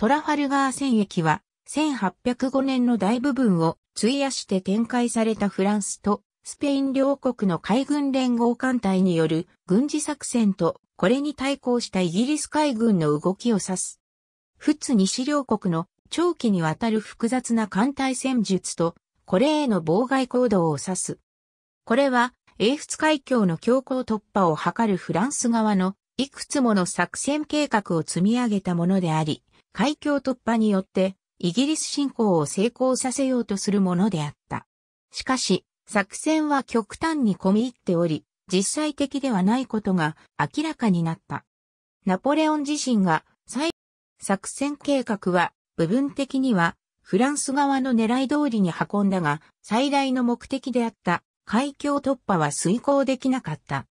トラファルガー線駅は1805年の大部分を費やして展開されたフランスとスペイン両国の海軍連合艦隊による軍事作戦とこれに対抗したイギリス海軍の動きを指す。仏西両国の長期にわたる複雑な艦隊戦術とこれへの妨害行動を指す。これは英仏海峡の強行突破を図るフランス側のいくつもの作戦計画を積み上げたものであり、海峡突破によってイギリス侵攻を成功させようとするものであった。しかし、作戦は極端に込み入っており、実際的ではないことが明らかになった。ナポレオン自身が作戦計画は部分的にはフランス側の狙い通りに運んだが、最大の目的であった海峡突破は遂行できなかった。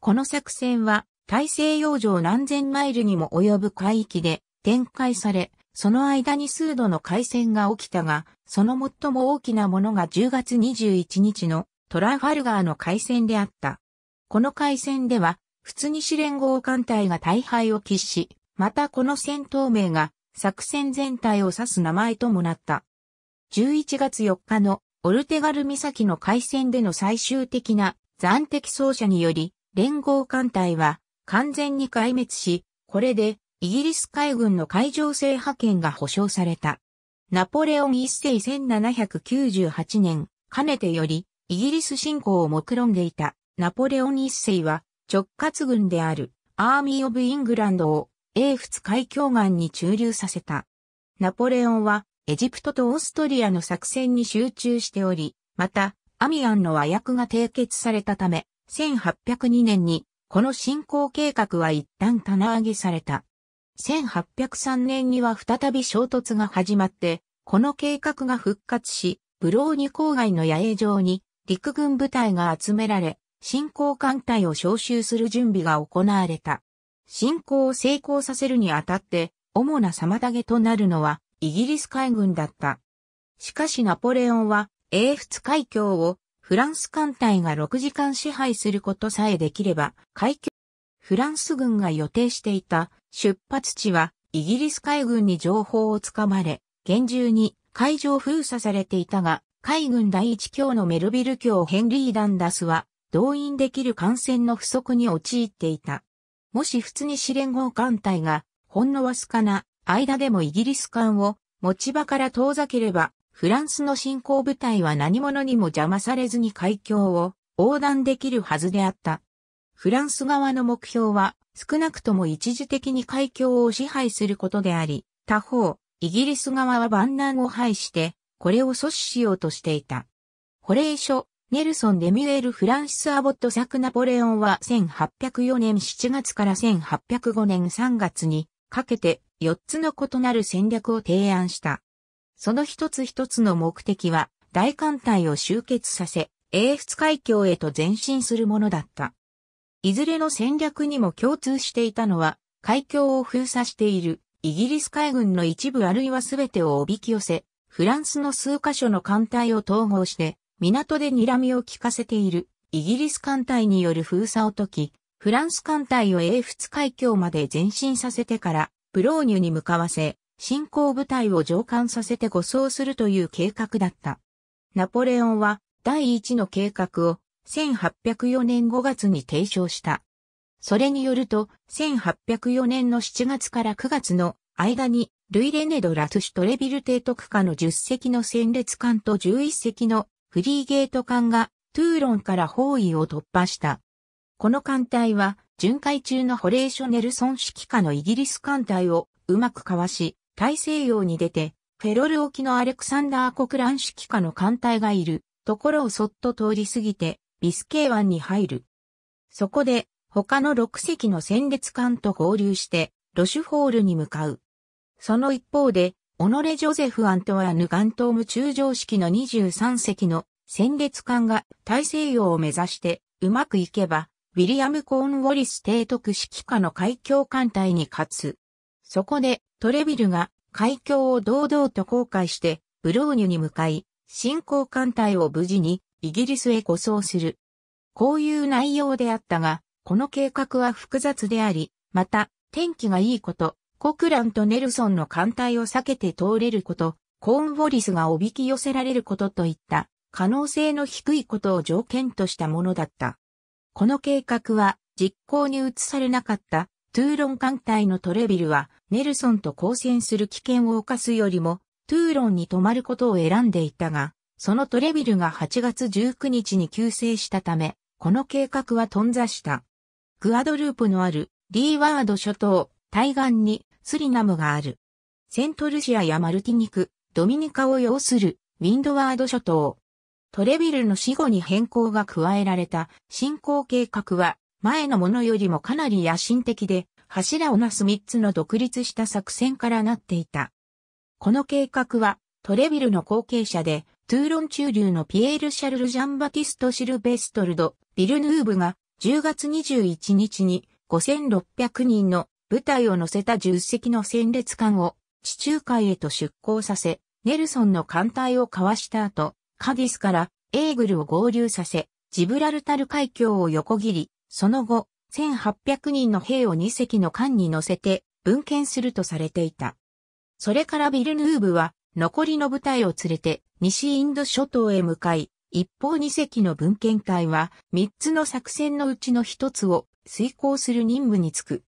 この作戦は大西洋上何千マイルにも及ぶ海域で展開され、その間に数度の海戦が起きたが、その最も大きなものが10月21日のトラファルガーの海戦であった。この海戦では、仏西連合艦隊が大敗を喫し、またこの戦闘名が作戦全体を指す名前ともなった。11月4日のオルテガル岬の海戦での最終的な残敵走者により、連合艦隊は完全に壊滅し、これでイギリス海軍の海上制覇権が保障された。ナポレオン1世1798年、かねてより、イギリス侵攻を目論んでいたナポレオン1世は、直轄軍であるアーミー・オブ・イングランドを英仏海峡岸に駐留させた。ナポレオンは、エジプトとオーストリアの作戦に集中しており、また、アミアンの和約が締結されたため、1802年に、この侵攻計画は一旦棚上げされた。1803年には再び衝突が始まって、この計画が復活し、ブローニュ郊外の野営場に陸軍部隊が集められ、侵攻艦隊を招集する準備が行われた。侵攻を成功させるにあたって、主な妨げとなるのはイギリス海軍だった。しかしナポレオンは、英仏海峡をフランス艦隊が6時間支配することさえできれば、フランス軍が予定していた出発地はイギリス海軍に情報をつかまれ、厳重に海上封鎖されていたが、海軍第一卿のメルヴィル卿ヘンリー・ダンダスは動員できる艦船の不足に陥っていた。もし仏西連合艦隊がほんのわずかな間でもイギリス艦を持ち場から遠ざければ、フランスの侵攻部隊は何者にも邪魔されずに海峡を横断できるはずであった。フランス側の目標は少なくとも一時的に海峡を支配することであり、他方、イギリス側は万難を排して、これを阻止しようとしていた。ホレイショ・ネルソン・レミュエル・フランシス・アボット作ナポレオンは1804年7月から1805年3月にかけて4つの異なる戦略を提案した。その一つ一つの目的は大艦隊を集結させ、英仏海峡へと前進するものだった。いずれの戦略にも共通していたのは、海峡を封鎖しているイギリス海軍の一部あるいは全てをおびき寄せ、フランスの数カ所の艦隊を統合して、港で睨みを利かせているイギリス艦隊による封鎖を解き、フランス艦隊を英仏海峡まで前進させてから、ブローニュに向かわせ、侵攻部隊を上艦させて護送するという計画だった。ナポレオンは、第一の計画を、1804年5月に提唱した。それによると、1804年の7月から9月の間に、ルイ・レネ・ド・ラトゥシュ・トレヴィル提督下の10隻の戦列艦と11隻のフリーゲート艦が、トゥーロンから包囲を突破した。この艦隊は、巡回中のホレイショ・ネルソン指揮下のイギリス艦隊をうまくかわし、大西洋に出て、フェロル沖のアレクサンダー・コクラン指揮下の艦隊がいるところをそっと通り過ぎて、ビスケー湾に入る。そこで、他の6隻の戦列艦と合流して、ロシュフォールに向かう。その一方で、オノレ・ジョゼフ・アントワーヌ・ガントーム中将式の23隻の戦列艦が大西洋を目指して、うまくいけば、ウィリアム・コーン・ウォリス提督指揮下の海峡艦隊に勝つ。そこで、トレヴィルが海峡を堂々と航海して、ブローニュに向かい、侵攻艦隊を無事に、イギリスへ護送する。こういう内容であったが、この計画は複雑であり、また、天気がいいこと、コクランとネルソンの艦隊を避けて通れること、コーンウォリスがおびき寄せられることといった可能性の低いことを条件としたものだった。この計画は実行に移されなかったトゥーロン艦隊のトレビルはネルソンと交戦する危険を冒すよりもトゥーロンに泊まることを選んでいたが、そのトレビルが8月19日に急逝したため、この計画は頓挫した。グアドループのあるリーワード諸島、対岸にスリナムがある。セントルシアやマルティニク、ドミニカを要するウィンドワード諸島。トレビルの死後に変更が加えられた進行計画は前のものよりもかなり野心的で柱をなす3つの独立した作戦からなっていた。この計画はトレビルの後継者でトゥーロン中流のピエール・シャルル・ジャンバティスト・シルベストルド・ビルヌーブが10月21日に5600人の部隊を乗せた10隻の戦列艦を地中海へと出港させ、ネルソンの艦隊をかわした後、カディスからエーグルを合流させ、ジブラルタル海峡を横切り、その後、1800人の兵を2隻の艦に乗せて、分遣するとされていた。それからビルヌーブは、残りの部隊を連れて、西インド諸島へ向かい、一方2隻の分遣隊は、3つの作戦のうちの1つを遂行する任務に就く。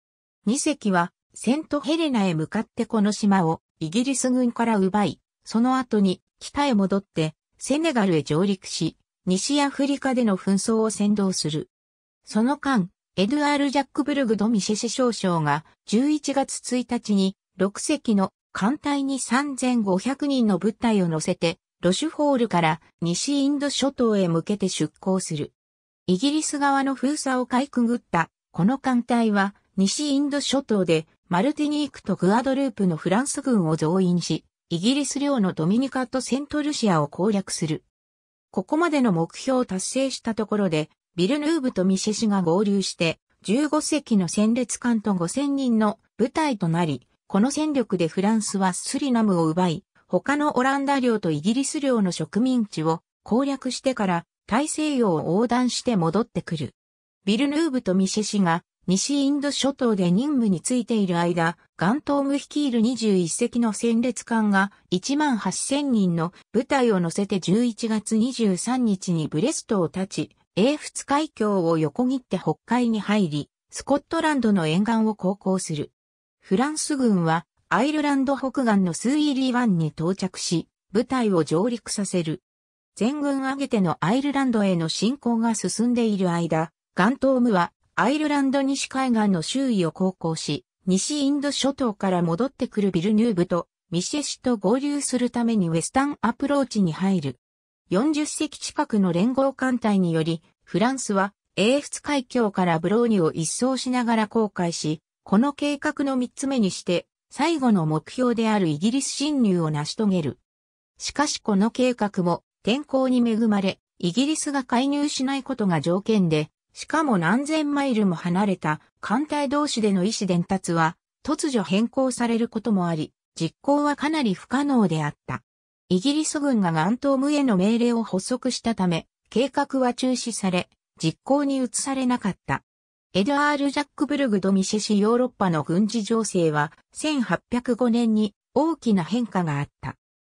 2隻は、セントヘレナへ向かってこの島をイギリス軍から奪い、その後に北へ戻ってセネガルへ上陸し、西アフリカでの紛争を扇動する。その間、エドゥアール・ジャックブルグ・ド・ミシェシ少将が11月1日に6隻の艦隊に3500人の部隊を乗せてロシュフォールから西インド諸島へ向けて出港する。イギリス側の封鎖をかいくぐったこの艦隊は西インド諸島でマルティニークとグアドループのフランス軍を増員し、イギリス領のドミニカとセントルシアを攻略する。ここまでの目標を達成したところで、ビルヌーブとミシェシが合流して、15隻の戦列艦と5000人の部隊となり、この戦力でフランスはスリナムを奪い、他のオランダ領とイギリス領の植民地を攻略してから大西洋を横断して戻ってくる。ビルヌーブとミシェシが、西インド諸島で任務に就いている間、ガントーム率いる21隻の戦列艦が18000人の部隊を乗せて11月23日にブレストを立ち、英仏海峡を横切って北海に入り、スコットランドの沿岸を航行する。フランス軍はアイルランド北岸のスーイリー湾に到着し、部隊を上陸させる。全軍挙げてのアイルランドへの侵攻が進んでいる間、ガントームは、アイルランド西海岸の周囲を航行し、西インド諸島から戻ってくるビルヌーブとミシェシと合流するためにウェスタンアプローチに入る。40隻近くの連合艦隊により、フランスは英仏海峡からブローニュを一掃しながら航海し、この計画の3つ目にして、最後の目標であるイギリス侵入を成し遂げる。しかしこの計画も天候に恵まれ、イギリスが介入しないことが条件で、しかも何千マイルも離れた艦隊同士での意思伝達は突如変更されることもあり、実行はかなり不可能であった。イギリス軍がガントームへの命令を発足したため、計画は中止され、実行に移されなかった。エドアール・ジャックブルグ・ド・ミシェシヨーロッパの軍事情勢は1805年に大きな変化があった。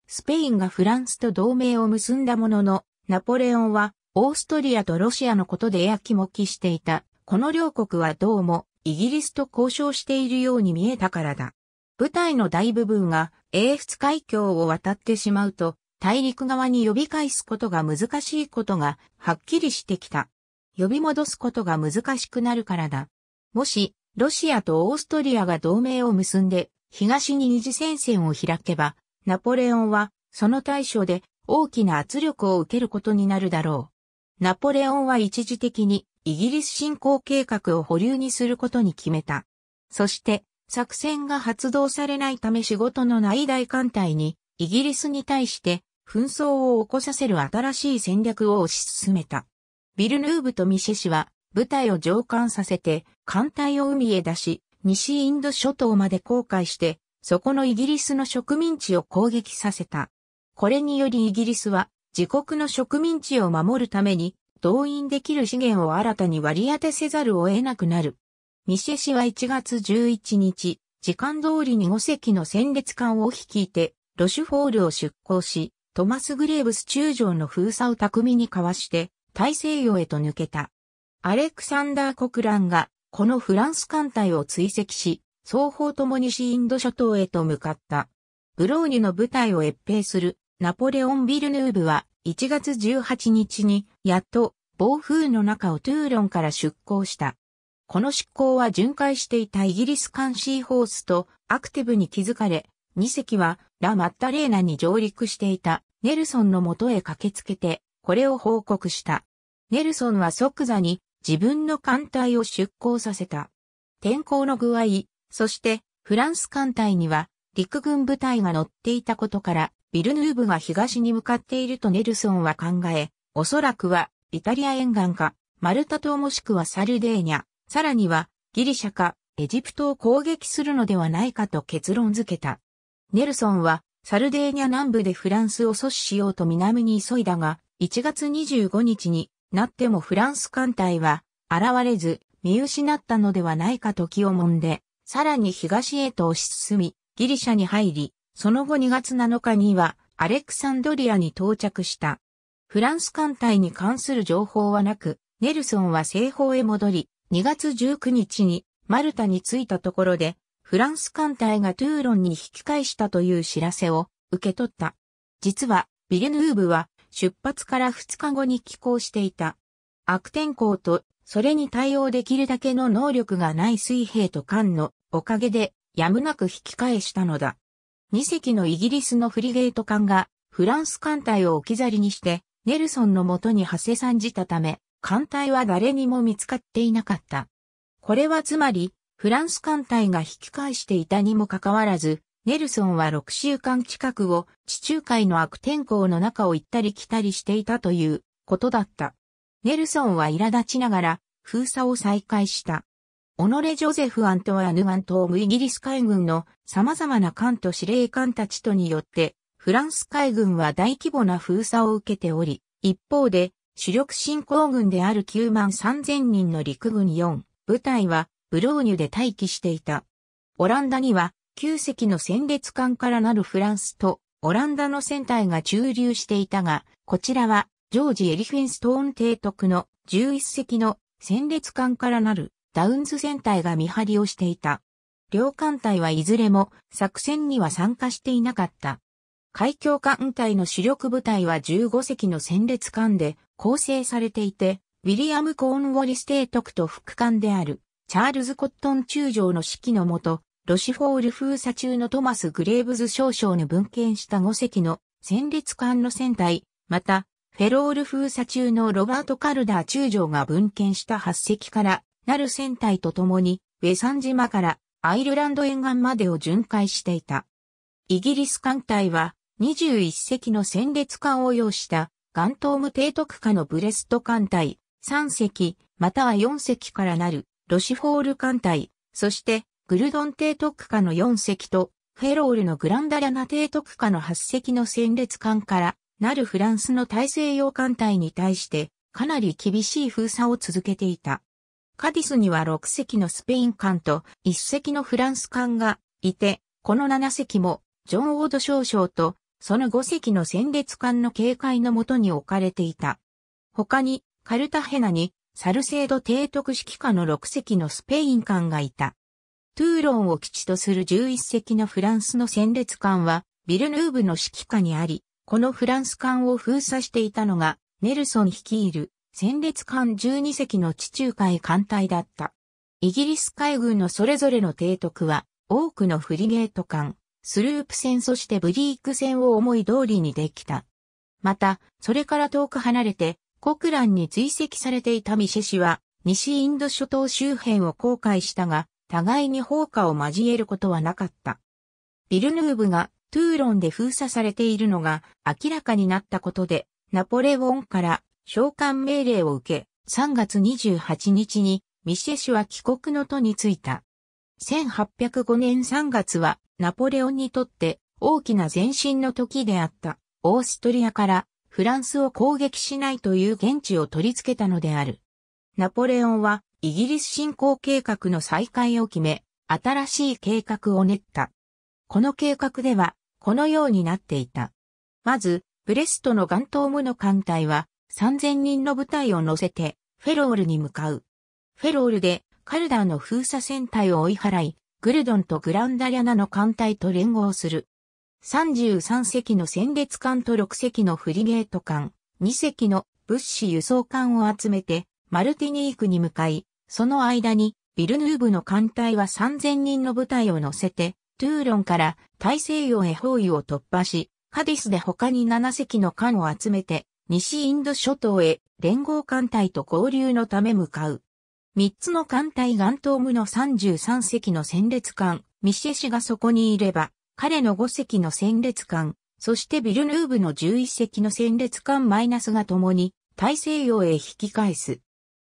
スペインがフランスと同盟を結んだものの、ナポレオンはオーストリアとロシアのことでやきもきしていた。この両国はどうもイギリスと交渉しているように見えたからだ。部隊の大部分が英仏海峡を渡ってしまうと大陸側に呼び返すことが難しいことがはっきりしてきた。呼び戻すことが難しくなるからだ。もしロシアとオーストリアが同盟を結んで東に二次戦線を開けば、ナポレオンはその対処で大きな圧力を受けることになるだろう。ナポレオンは一時的にイギリス侵攻計画を保留にすることに決めた。そして作戦が発動されないため仕事のない大艦隊にイギリスに対して紛争を起こさせる新しい戦略を推し進めた。ビルヌーブとミシェシは部隊を上艦させて艦隊を海へ出し、西インド諸島まで航海してそこのイギリスの植民地を攻撃させた。これによりイギリスは自国の植民地を守るために動員できる資源を新たに割り当てせざるを得なくなる。ミシェシは1月11日、時間通りに5隻の戦列艦を率いて、ロシュフォールを出港し、トマス・グレーブス中将の封鎖を巧みにかわして、大西洋へと抜けた。アレクサンダー・コクランが、このフランス艦隊を追跡し、双方とも西インド諸島へと向かった。ブローニュの部隊を越兵する、ナポレオン・ビルヌーヴは、1月18日に、やっと、暴風の中をトゥーロンから出港した。この出港は巡回していたイギリス艦シーホースとアクティブに気づかれ、2隻はラ・マッダレーナに上陸していたネルソンの元へ駆けつけて、これを報告した。ネルソンは即座に自分の艦隊を出港させた。天候の具合、そしてフランス艦隊には陸軍部隊が乗っていたことから、ビルヌーヴが東に向かっているとネルソンは考え、おそらくはイタリア沿岸か、マルタ島もしくはサルデーニャ。さらにはギリシャかエジプトを攻撃するのではないかと結論付けた。ネルソンはサルデーニャ南部でフランスを阻止しようと南に急いだが、1月25日になってもフランス艦隊は現れず見失ったのではないかと気をもんで、さらに東へと推し進み、ギリシャに入り、その後2月7日にはアレクサンドリアに到着した。フランス艦隊に関する情報はなく、ネルソンは西方へ戻り、2月19日にマルタに着いたところでフランス艦隊がトゥーロンに引き返したという知らせを受け取った。実はビルヌーヴは出発から2日後に寄港していた。悪天候とそれに対応できるだけの能力がない水兵と艦のおかげでやむなく引き返したのだ。2隻のイギリスのフリゲート艦がフランス艦隊を置き去りにしてネルソンのもとに馳せ参じたため、艦隊は誰にも見つかっていなかった。これはつまり、フランス艦隊が引き返していたにもかかわらず、ネルソンは6週間近くを地中海の悪天候の中を行ったり来たりしていたということだった。ネルソンは苛立ちながら封鎖を再開した。オノレ・ジョゼフ・アントワーヌ・アントームイギリス海軍の様々な艦と司令官たちとによって、フランス海軍は大規模な封鎖を受けており、一方で、主力侵攻軍である9万3000人の陸軍4部隊はブローニュで待機していた。オランダには9隻の戦列艦からなるフランスとオランダの船隊が駐留していたが、こちらはジョージ・エリフィンストーン提督の11隻の戦列艦からなるダウンズ船隊が見張りをしていた。両艦隊はいずれも作戦には参加していなかった。海峡艦隊の主力部隊は15隻の戦列艦で構成されていて、ウィリアム・コーンウォリス提督と副艦であるチャールズ・コットン中将の指揮のもと、ロシュフォール封鎖中のトマス・グレーブズ少将に分遣した5隻の戦列艦の船隊、また、フェロール封鎖中のロバート・カルダー中将が分遣した8隻からなる船隊と共に、ウェサン島からアイルランド沿岸までを巡回していた。イギリス艦隊は、21隻の戦列艦を擁した、ガントーム提督下のブレスト艦隊、3隻、または4隻からなる、ロシュフォール艦隊、そして、グルドン提督下の4隻と、フェロールのグランダラナ提督下の8隻の戦列艦からなるフランスの大西洋艦隊に対して、かなり厳しい封鎖を続けていた。カディスには6隻のスペイン艦と1隻のフランス艦がいて、この7隻も、ジョン・ウォード少将と、その5隻の戦列艦の警戒のもとに置かれていた。他に、カルタヘナに、サルセード提督指揮下の6隻のスペイン艦がいた。トゥーロンを基地とする11隻のフランスの戦列艦は、ビルヌーヴの指揮下にあり、このフランス艦を封鎖していたのが、ネルソン率いる、戦列艦12隻の地中海艦隊だった。イギリス海軍のそれぞれの提督は、多くのフリゲート艦、スループ船そしてブリーク船を思い通りにできた。また、それから遠く離れて、コクランに追跡されていたミシェ氏は、西インド諸島周辺を航海したが、互いに砲火を交えることはなかった。ビルヌーヴがトゥーロンで封鎖されているのが明らかになったことで、ナポレオンから召喚命令を受け、3月28日にミシェ氏は帰国の途に就いた。1805年3月は、ナポレオンにとって大きな前進の時であった。オーストリアからフランスを攻撃しないという言質を取り付けたのである。ナポレオンはイギリス侵攻計画の再開を決め、新しい計画を練った。この計画では、このようになっていた。まず、ブレストのガントームの艦隊は、3000人の部隊を乗せて、フェロールに向かう。フェロールで、カルダーの封鎖戦隊を追い払い、グルドンとグランダリャナの艦隊と連合する。33隻の戦列艦と6隻のフリゲート艦、2隻の物資輸送艦を集めて、マルティニークに向かい、その間に、ビルヌーブの艦隊は3000人の部隊を乗せて、トゥーロンから大西洋へ包囲を突破し、カディスで他に7隻の艦を集めて、西インド諸島へ連合艦隊と合流のため向かう。3つの艦隊ガントームの33隻の戦列艦、ミシェシがそこにいれば、彼の5隻の戦列艦、そしてビルヌーブの11隻の戦列艦マイナスが共に大西洋へ引き返す。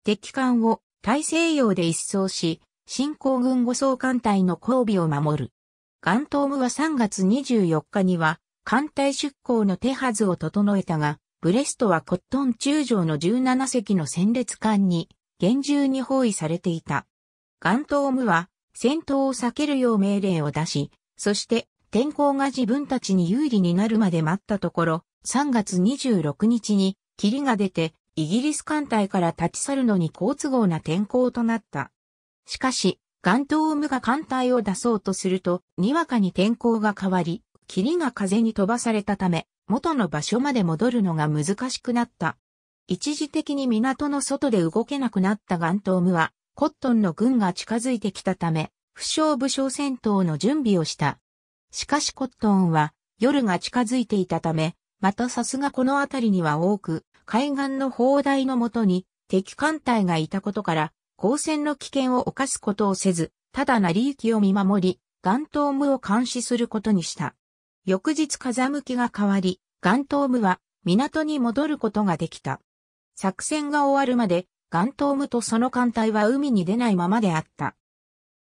敵艦を大西洋で一掃し、新興軍護送艦隊の後尾を守る。ガントームは3月24日には艦隊出港の手はずを整えたが、ブレストはコットン中将の17隻の戦列艦に厳重に包囲されていた。ガントームは戦闘を避けるよう命令を出し、そして天候が自分たちに有利になるまで待ったところ、3月26日に霧が出てイギリス艦隊から立ち去るのに好都合な天候となった。しかし、ガントームが艦隊を出そうとすると、にわかに天候が変わり、霧が風に飛ばされたため、元の場所まで戻るのが難しくなった。一時的に港の外で動けなくなったガントームは、コットンの軍が近づいてきたため、不傷武将戦闘の準備をした。しかしコットンは、夜が近づいていたため、またさすがこの辺りには多く、海岸の砲台のもとに敵艦隊がいたことから、交戦の危険を冒すことをせず、ただ成り行きを見守り、ガントームを監視することにした。翌日風向きが変わり、ガントームは港に戻ることができた。作戦が終わるまで、ガントームとその艦隊は海に出ないままであった。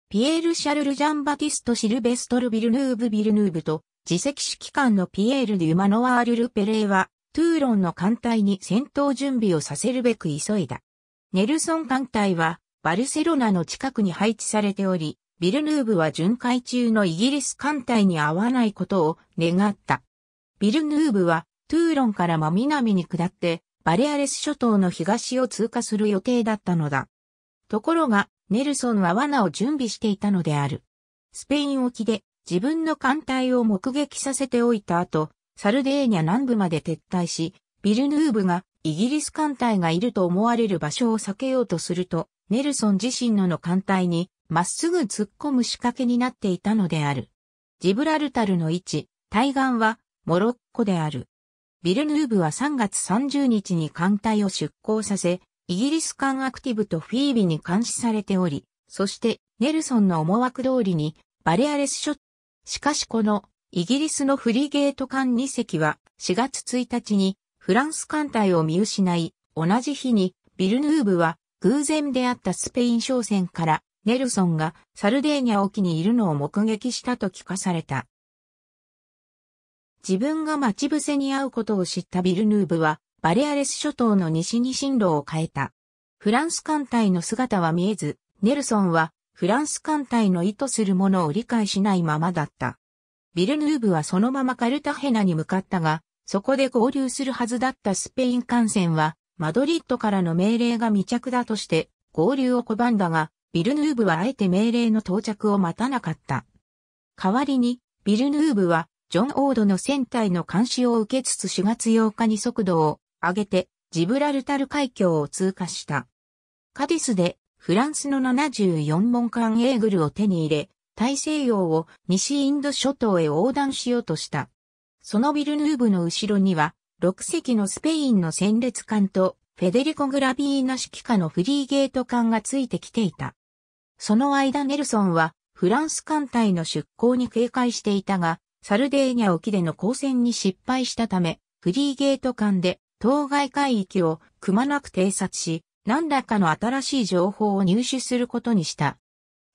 ピエール・シャルル・ジャン・バティスト・シルベストル・ビルヌーブと、次席指揮官のピエール・デュ・マノワール・ルペレーは、トゥーロンの艦隊に戦闘準備をさせるべく急いだ。ネルソン艦隊はバルセロナの近くに配置されており、ビルヌーブは巡回中のイギリス艦隊に会わないことを願った。ビルヌーブはトゥーロンから真南に下ってバレアレス諸島の東を通過する予定だったのだ。ところがネルソンは罠を準備していたのである。スペイン沖で自分の艦隊を目撃させておいた後、サルデーニャ南部まで撤退し、ビルヌーブがイギリス艦隊がいると思われる場所を避けようとすると、ネルソン自身の艦隊にまっすぐ突っ込む仕掛けになっていたのである。ジブラルタルの位置、対岸はモロッコである。ビルヌーブは3月30日に艦隊を出港させ、イギリス艦アクティブとフィービに監視されており、そしてネルソンの思惑通りにバレアレス諸島。しかしこのイギリスのフリゲート艦2隻は4月1日にフランス艦隊を見失い、同じ日にビルヌーブは偶然出会ったスペイン商船からネルソンがサルデーニャ沖にいるのを目撃したと聞かされた。自分が待ち伏せに遭うことを知ったビルヌーブはバレアレス諸島の西に進路を変えた。フランス艦隊の姿は見えず、ネルソンはフランス艦隊の意図するものを理解しないままだった。ビルヌーブはそのままカルタヘナに向かったが、そこで合流するはずだったスペイン艦船は、マドリッドからの命令が未着だとして、合流を拒んだが、ビルヌーブはあえて命令の到着を待たなかった。代わりに、ビルヌーブは、ジョン・オードの船隊の監視を受けつつ4月8日に速度を上げて、ジブラルタル海峡を通過した。カディスで、フランスの74門艦エーグルを手に入れ、大西洋を西インド諸島へ横断しようとした。そのビルヌーブの後ろには、6隻のスペインの戦列艦と、フェデリコ・グラビーナ指揮下のフリーゲート艦がついてきていた。その間ネルソンは、フランス艦隊の出港に警戒していたが、サルデーニャ沖での交戦に失敗したため、フリーゲート艦で、当該海域をくまなく偵察し、何らかの新しい情報を入手することにした。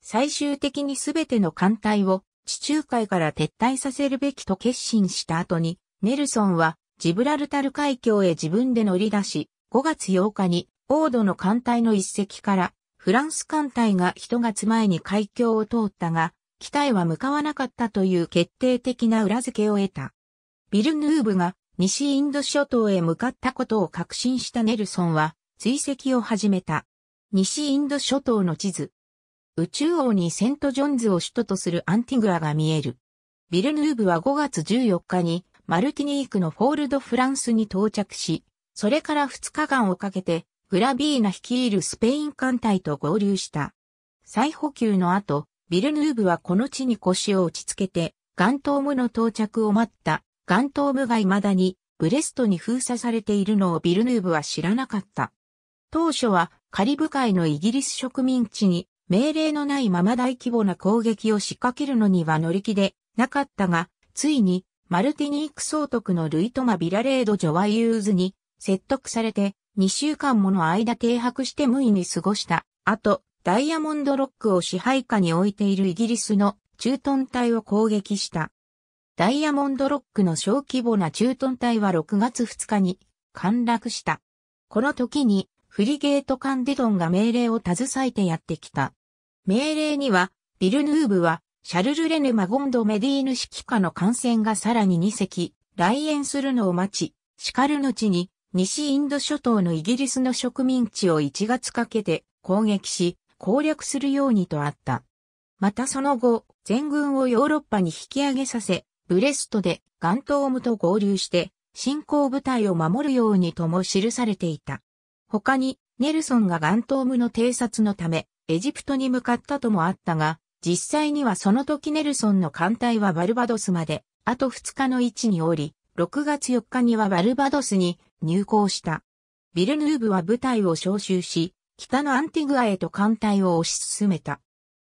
最終的にすべての艦隊を、地中海から撤退させるべきと決心した後に、ネルソンはジブラルタル海峡へ自分で乗り出し、5月8日にオードの艦隊の一隻からフランス艦隊が1月前に海峡を通ったが、北へは向かわなかったという決定的な裏付けを得た。ビルヌーブが西インド諸島へ向かったことを確信したネルソンは追跡を始めた。西インド諸島の地図。宇宙王にセントジョンズを首都とするアンティグアが見える。ビルヌーブは5月14日にマルティニークのフォール・ド・フランスに到着し、それから2日間をかけてグラビーナ率いるスペイン艦隊と合流した。再補給の後、ビルヌーブはこの地に腰を落ち着けて、ガントームの到着を待った。ガントームが未だにブレストに封鎖されているのをビルヌーブは知らなかった。当初はカリブ海のイギリス植民地に命令のないまま大規模な攻撃を仕掛けるのには乗り気でなかったが、ついにマルティニーク総督のルイトマ・ビラレード・ジョワユーズに説得されて2週間もの間停泊して無意に過ごした。あと、ダイヤモンドロックを支配下に置いているイギリスの駐屯隊を攻撃した。ダイヤモンドロックの小規模な駐屯隊は6月2日に陥落した。この時にフリゲート艦デドンが命令を携えてやってきた。命令にはビルヌーブはシャルル・レヌ・マゴンド・メディーヌ指揮下の艦船がさらに2隻来園するのを待ち、シカルの地に西インド諸島のイギリスの植民地を1月かけて攻撃し、攻略するようにとあった。またその後、全軍をヨーロッパに引き上げさせ、ブレストでガントームと合流して、侵攻部隊を守るようにとも記されていた。他に、ネルソンがガントームの偵察のため、エジプトに向かったともあったが、実際にはその時ネルソンの艦隊はバルバドスまで、あと2日の位置におり、6月4日にはバルバドスに入港した。ビルヌーブは部隊を招集し、北のアンティグアへと艦隊を推し進めた。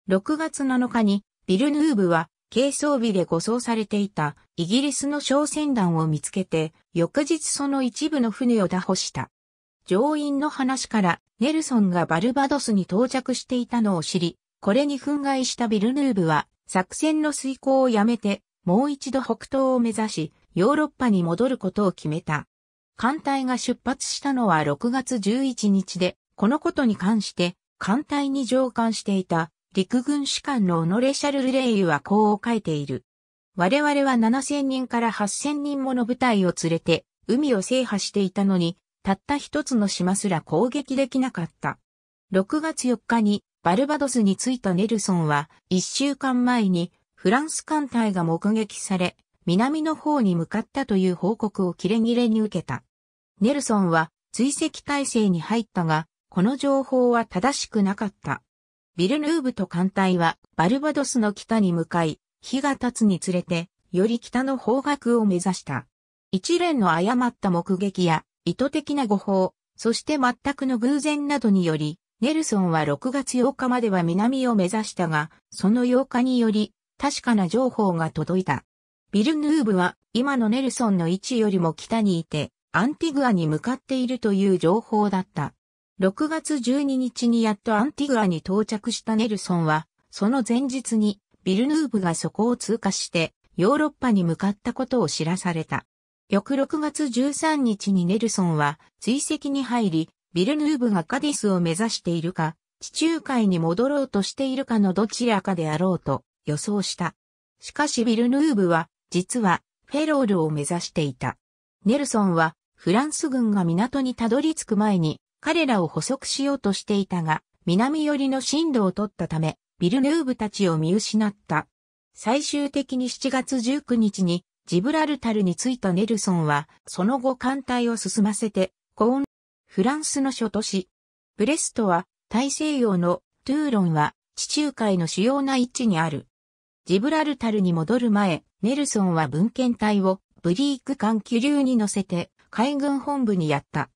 6月7日にビルヌーブは軽装備で護送されていたイギリスの商船団を見つけて、翌日その一部の船を拿捕した。乗員の話からネルソンがバルバドスに到着していたのを知り、これに憤慨したビルヌーブは作戦の遂行をやめて、もう一度北東を目指し、ヨーロッパに戻ることを決めた。艦隊が出発したのは6月11日で、このことに関して、艦隊に乗艦していた陸軍士官のオノレ・シャルル・レイユはこう書いている。我々は7000人から8000人もの部隊を連れて海を制覇していたのに、たった一つの島すら攻撃できなかった。6月4日にバルバドスに着いたネルソンは、1週間前にフランス艦隊が目撃され、南の方に向かったという報告をキレ切れに受けた。ネルソンは追跡態勢に入ったが、この情報は正しくなかった。ビルヌーブと艦隊はバルバドスの北に向かい、日が経つにつれて、より北の方角を目指した。一連の誤った目撃や意図的な誤報、そして全くの偶然などにより、ネルソンは6月8日までは南を目指したが、その8日により確かな情報が届いた。ビルヌーブは今のネルソンの位置よりも北にいて、アンティグアに向かっているという情報だった。6月12日にやっとアンティグアに到着したネルソンは、その前日にビルヌーブがそこを通過してヨーロッパに向かったことを知らされた。翌6月13日にネルソンは追跡に入り、ビルヌーブがカディスを目指しているか、地中海に戻ろうとしているかのどちらかであろうと予想した。しかしビルヌーブは、実はフェロールを目指していた。ネルソンはフランス軍が港にたどり着く前に、彼らを捕捉しようとしていたが、南寄りの進路を取ったため、ビルヌーブたちを見失った。最終的に7月19日にジブラルタルに着いたネルソンは、その後艦隊を進ませて、フランスの諸都市、ブレストは大西洋の、トゥーロンは地中海の主要な位置にある。ジブラルタルに戻る前、ネルソンは文献隊をブリーク艦気流に乗せて海軍本部にやった。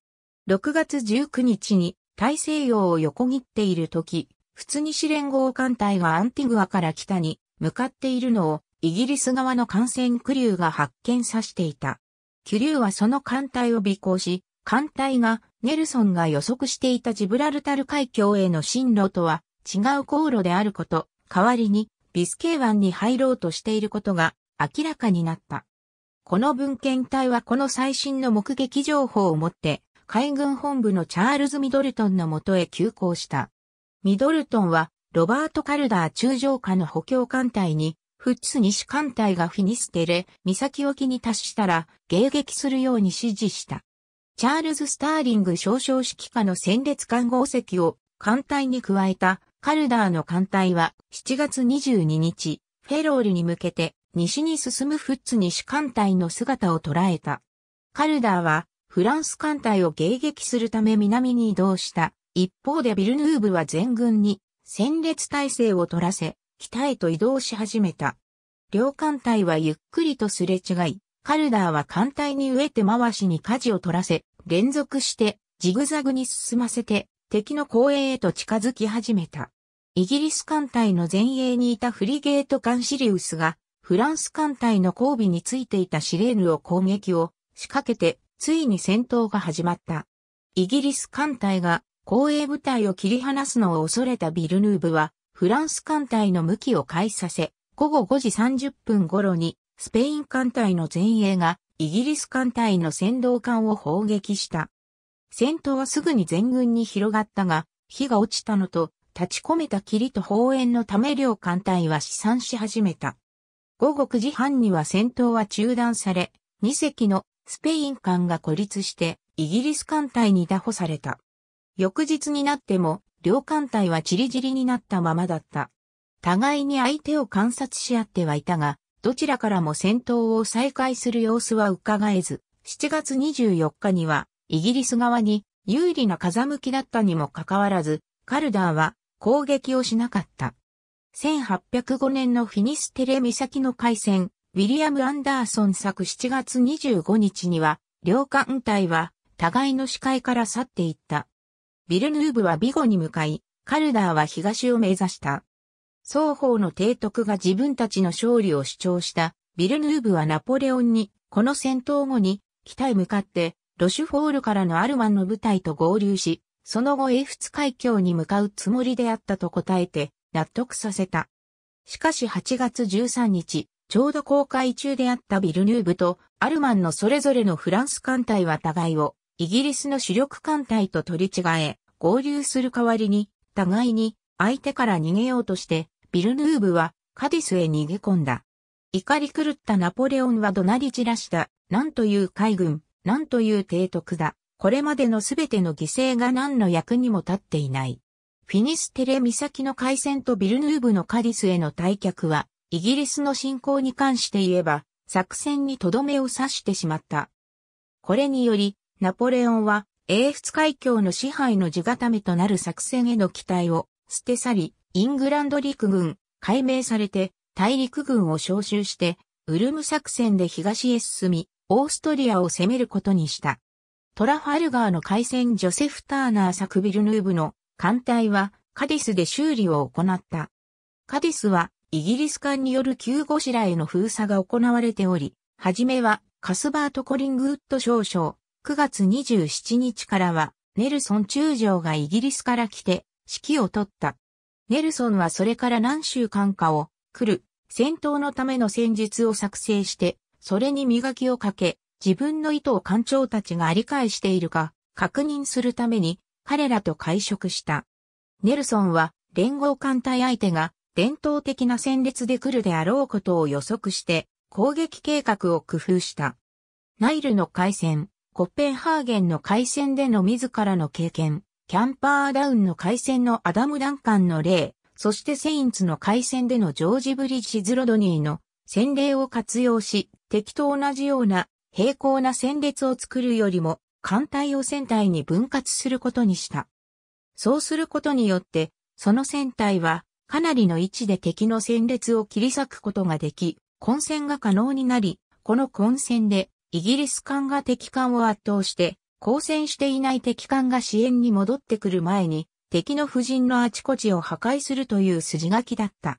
6月19日に大西洋を横切っている時、仏西連合艦隊がアンティグアから北に向かっているのをイギリス側の艦船クリューが発見させていた。クリューはその艦隊を尾行し、艦隊がネルソンが予測していたジブラルタル海峡への進路とは違う航路であること、代わりにビスケー湾に入ろうとしていることが明らかになった。この文献隊はこの最新の目撃情報を持って、海軍本部のチャールズ・ミドルトンのもとへ急行した。ミドルトンは、ロバート・カルダー中将下の補強艦隊に、フッツ西艦隊がフィニステレ、岬沖に達したら、迎撃するように指示した。チャールズ・スターリング少将指揮下の戦列艦5隻を艦隊に加えた、カルダーの艦隊は7月22日、フェロールに向けて西に進むフッツ西艦隊の姿を捉えた。カルダーはフランス艦隊を迎撃するため南に移動した。一方でビルヌーブは全軍に戦列態勢を取らせ、北へと移動し始めた。両艦隊はゆっくりとすれ違い、カルダーは艦隊に飢えて回しに舵を取らせ、連続してジグザグに進ませて敵の後衛へと近づき始めた。イギリス艦隊の前衛にいたフリゲート艦シリウスがフランス艦隊の後尾についていたシレーヌを攻撃を仕掛けてついに戦闘が始まった。イギリス艦隊が後衛部隊を切り離すのを恐れたビルヌーブはフランス艦隊の向きを変えさせ、午後5時30分頃にスペイン艦隊の前衛がイギリス艦隊の先導艦を砲撃した。戦闘はすぐに全軍に広がったが、火が落ちたのと、立ち込めた霧と砲煙のため両艦隊は試算し始めた。午後9時半には戦闘は中断され、2隻のスペイン艦が孤立して、イギリス艦隊に拿捕された。翌日になっても、両艦隊はチリジリになったままだった。互いに相手を観察し合ってはいたが、どちらからも戦闘を再開する様子は伺えず、7月24日には、イギリス側に有利な風向きだったにもかかわらず、カルダーは攻撃をしなかった。1805年のフィニステレ岬の海戦、ウィリアム・アンダーソン作7月25日には、両艦隊は互いの視界から去っていった。ビルヌーブはビゴに向かい、カルダーは東を目指した。双方の提督が自分たちの勝利を主張したビルヌーブはナポレオンにこの戦闘後に北へ向かってロシュフォールからのアルマンの部隊と合流し、その後英仏海峡に向かうつもりであったと答えて納得させた。しかし8月13日、ちょうど航海中であったビルヌーブとアルマンのそれぞれのフランス艦隊は互いをイギリスの主力艦隊と取り違え合流する代わりに互いに相手から逃げようとして、ビルヌーブはカディスへ逃げ込んだ。怒り狂ったナポレオンは怒鳴り散らした。なんという海軍、なんという提督だ。これまでのすべての犠牲が何の役にも立っていない。フィニステレ岬の海戦とビルヌーブのカディスへの退却は、イギリスの侵攻に関して言えば、作戦にとどめを刺してしまった。これにより、ナポレオンは英仏海峡の支配の地固めとなる作戦への期待を、捨て去り、イングランド陸軍、改名されて、大陸軍を招集して、ウルム作戦で東へ進み、オーストリアを攻めることにした。トラファルガーの海戦ジョセフ・ターナー作ビルヌーブの艦隊は、カディスで修理を行った。カディスは、イギリス艦による急ごしらえの封鎖が行われており、はじめは、カスバート・コリングウッド少将、9月27日からは、ネルソン中将がイギリスから来て、指揮を取った。ネルソンはそれから何週間かを来る戦闘のための戦術を作成して、それに磨きをかけ、自分の意図を艦長たちが理解しているか確認するために彼らと会食した。ネルソンは連合艦隊相手が伝統的な戦列で来るであろうことを予測して攻撃計画を工夫した。ナイルの海戦、コッペンハーゲンの海戦での自らの経験、キャンパーダウンの海戦のアダム・ダンカンの例、そしてセインツの海戦でのジョージ・ブリッジズ・ロドニーの先例を活用し、敵と同じような平行な戦列を作るよりも艦隊を船体に分割することにした。そうすることによって、その船体はかなりの位置で敵の戦列を切り裂くことができ、混戦が可能になり、この混戦でイギリス艦が敵艦を圧倒して、交戦していない敵艦が支援に戻ってくる前に敵の布陣のあちこちを破壊するという筋書きだった。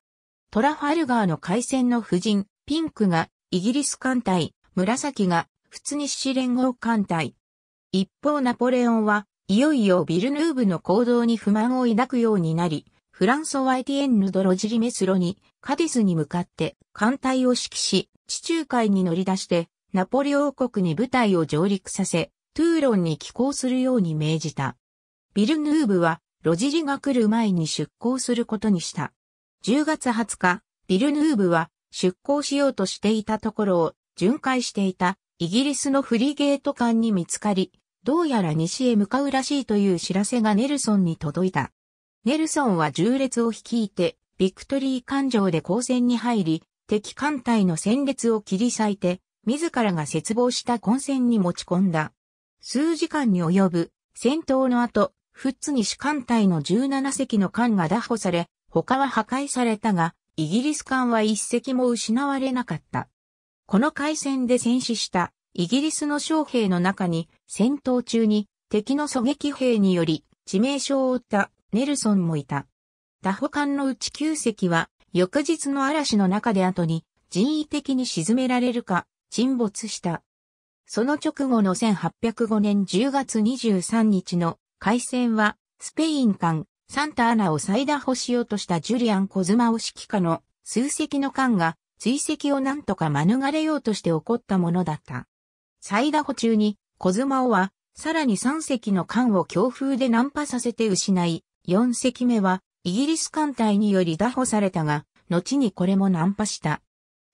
トラファルガーの海戦の布陣、ピンクがイギリス艦隊、紫がフッツ西連合艦隊。一方ナポレオンはいよいよビルヌーブの行動に不満を抱くようになり、フランソワイティエンヌ・ド・ロジリメスロにカディスに向かって艦隊を指揮し、地中海に乗り出してナポレオン王国に部隊を上陸させ、トゥーロンに寄港するように命じた。ビルヌーブはロジリが来る前に出港することにした。10月20日、ビルヌーヴは出港しようとしていたところを巡回していたイギリスのフリゲート艦に見つかり、どうやら西へ向かうらしいという知らせがネルソンに届いた。ネルソンは縦列を率いて、ビクトリー艦上で交戦に入り、敵艦隊の戦列を切り裂いて、自らが切望した混戦に持ち込んだ。数時間に及ぶ戦闘の後、フッツに主艦隊の17隻の艦が拿捕され、他は破壊されたが、イギリス艦は1隻も失われなかった。この海戦で戦死したイギリスの将兵の中に、戦闘中に敵の狙撃兵により致命傷を負ったネルソンもいた。拿捕艦のうち9隻は、翌日の嵐の中で後に人為的に沈められるか、沈没した。その直後の1805年10月23日の海戦は、スペイン艦サンタアナを再拿捕しようとしたジュリアン・コズマオ指揮下の数隻の艦が追跡をなんとか免れようとして起こったものだった。再拿捕中にコズマオはさらに3隻の艦を強風で難破させて失い、4隻目はイギリス艦隊により拿捕されたが、後にこれも難破した。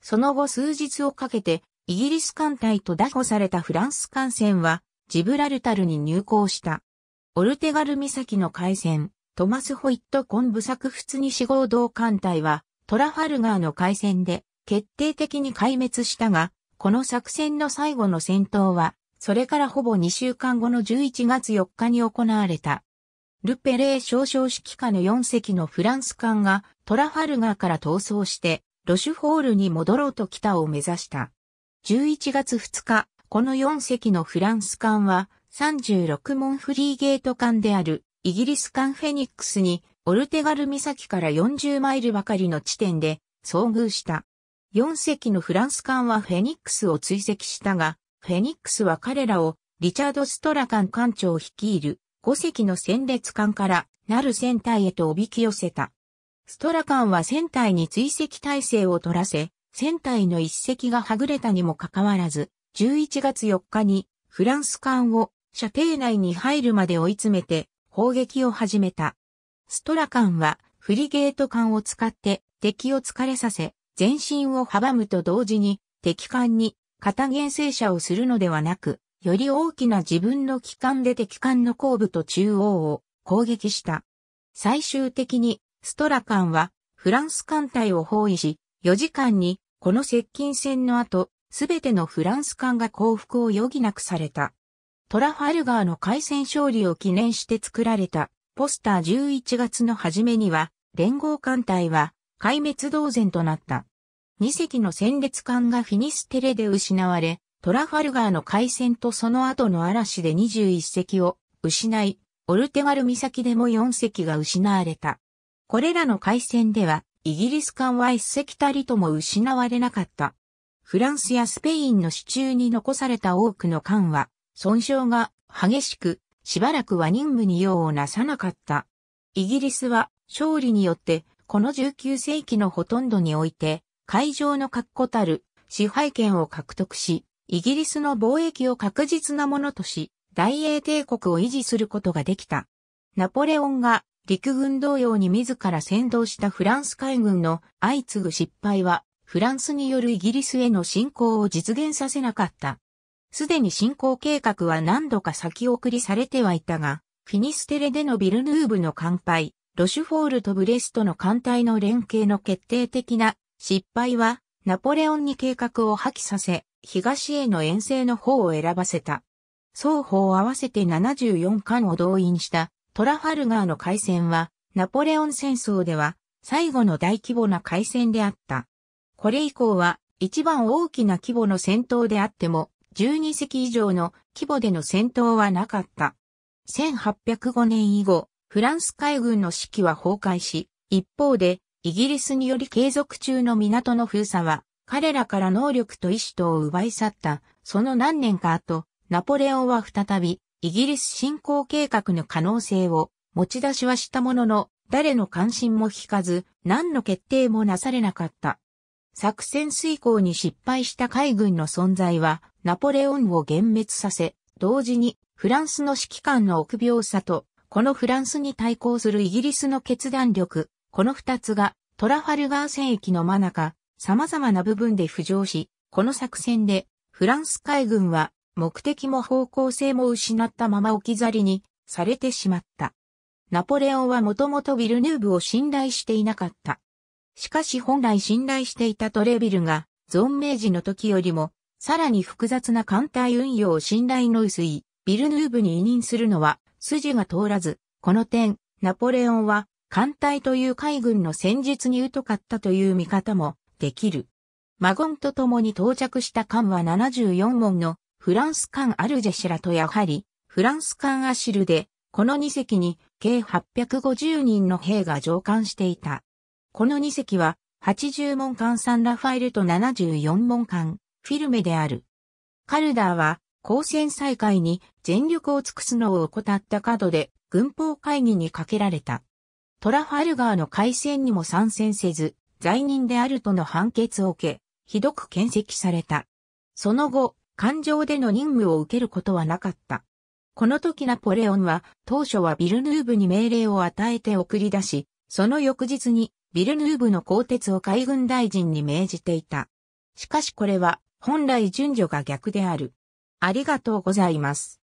その後数日をかけて、イギリス艦隊と拿捕されたフランス艦船はジブラルタルに入港した。オルテガル岬の海戦、トマス・ホイット・コン・ブサクフツニ4号同艦隊はトラファルガーの海戦で決定的に壊滅したが、この作戦の最後の戦闘は、それからほぼ2週間後の11月4日に行われた。ル・ペレー少将指揮下の4隻のフランス艦がトラファルガーから逃走してロシュフォールに戻ろうと北を目指した。11月2日、この4隻のフランス艦は36門フリーゲート艦であるイギリス艦フェニックスにオルテガル岬から40マイルばかりの地点で遭遇した。4隻のフランス艦はフェニックスを追跡したが、フェニックスは彼らをリチャード・ストラカン艦長を率いる5隻の戦列艦からナル船隊へとおびき寄せた。ストラカンは船隊に追跡態勢を取らせ、船体の一隻がはぐれたにもかかわらず、11月4日にフランス艦を射程内に入るまで追い詰めて砲撃を始めた。ストラカンはフリゲート艦を使って敵を疲れさせ、前進を阻むと同時に敵艦に片舷傾斜をするのではなく、より大きな自分の機関で敵艦の後部と中央を攻撃した。最終的にストラカンはフランス艦隊を包囲し、4時間にこの接近戦の後、すべてのフランス艦が降伏を余儀なくされた。トラファルガーの海戦勝利を記念して作られたポスター11月の初めには、連合艦隊は壊滅同然となった。2隻の戦列艦がフィニステレで失われ、トラファルガーの海戦とその後の嵐で21隻を失い、オルテガル岬でも4隻が失われた。これらの海戦では、イギリス艦は一隻たりとも失われなかった。フランスやスペインの手中に残された多くの艦は、損傷が激しく、しばらくは任務に用をなさなかった。イギリスは、勝利によって、この19世紀のほとんどにおいて、海上の確固たる支配権を獲得し、イギリスの貿易を確実なものとし、大英帝国を維持することができた。ナポレオンが、陸軍同様に自ら先導したフランス海軍の相次ぐ失敗は、フランスによるイギリスへの侵攻を実現させなかった。すでに侵攻計画は何度か先送りされてはいたが、フィニステレでのビルヌーヴの艦敗、ロシュフォールとブレストの艦隊の連携の決定的な失敗は、ナポレオンに計画を破棄させ、東への遠征の方を選ばせた。双方合わせて74艦を動員した。トラファルガーの海戦は、ナポレオン戦争では、最後の大規模な海戦であった。これ以降は、一番大きな規模の戦闘であっても、12隻以上の規模での戦闘はなかった。1805年以後、フランス海軍の士気は崩壊し、一方で、イギリスにより継続中の港の封鎖は、彼らから能力と意志とを奪い去った。その何年か後、ナポレオンは再び、イギリス侵攻計画の可能性を持ち出しはしたものの、誰の関心も引かず、何の決定もなされなかった。作戦遂行に失敗した海軍の存在は、ナポレオンを幻滅させ、同時にフランスの指揮官の臆病さとこのフランスに対抗するイギリスの決断力、この二つがトラファルガー戦役の真中、様々な部分で浮上し、この作戦でフランス海軍は目的も方向性も失ったまま置き去りにされてしまった。ナポレオンはもともとヴィルヌーヴを信頼していなかった。しかし本来信頼していたトレビルが存命時の時よりもさらに複雑な艦隊運用を信頼の薄いヴィルヌーヴに委任するのは筋が通らず、この点、ナポレオンは艦隊という海軍の戦術に疎かったという見方もできる。マゴンと共に到着した艦は74門のフランス艦アルジェシェラとやはりフランス艦アシルで、この2隻に計850人の兵が乗艦していた。この2隻は80門艦サンラファエルと74門艦フィルメである。カルダーは交戦再開に全力を尽くすのを怠った角で軍法会議にかけられた。トラファルガーの海戦にも参戦せず、罪人であるとの判決を受け、ひどく検斥された。その後、艦上での任務を受けることはなかった。この時ナポレオンは当初はヴィルヌーヴに命令を与えて送り出し、その翌日にヴィルヌーヴの更迭を海軍大臣に命じていた。しかしこれは本来順序が逆である。ありがとうございます。